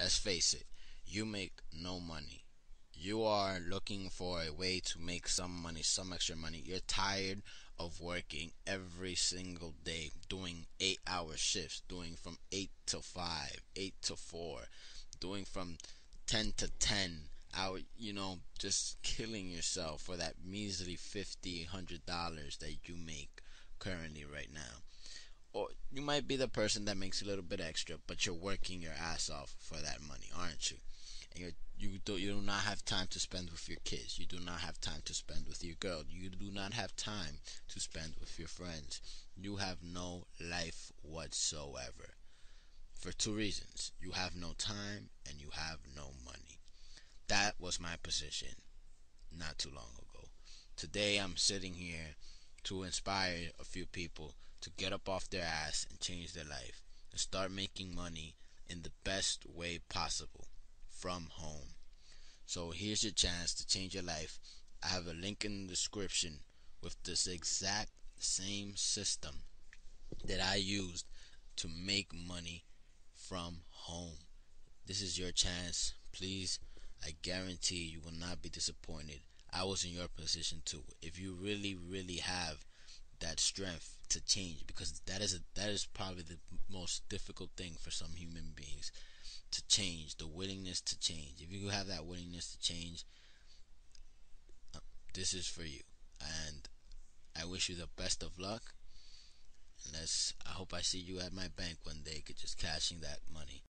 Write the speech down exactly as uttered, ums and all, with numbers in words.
Let's face it, you make no money. You are looking for a way to make some money, some extra money. You're tired of working every single day, doing eight-hour shifts, doing from eight to five, eight to four, doing from ten to ten. Out, you know, just killing yourself for that measly fifty, hundred dollars that you make currently right now. Or you might be the person that makes a little bit extra, but you're working your ass off for that money, aren't you? And you're, you do you do not have time to spend with your kids. You do not have time to spend with your girl. You do not have time to spend with your friends. You have no life whatsoever. For two reasons: you have no time, and you have no money. That was my position not too long ago. Today I'm sitting here to inspire a few people to get up off their ass and change their life and start making money in the best way possible from home. So here's your chance to change your life. I have a link in the description with this exact same system that I used to make money from home. This is your chance. Please, I guarantee you will not be disappointed. I was in your position too. If you really, really have that strength to change, because that is a, that is probably the most difficult thing for some human beings, to change, the willingness to change. If you have that willingness to change, uh, this is for you. And I wish you the best of luck. And let's, I hope I see you at my bank one day, just cashing that money.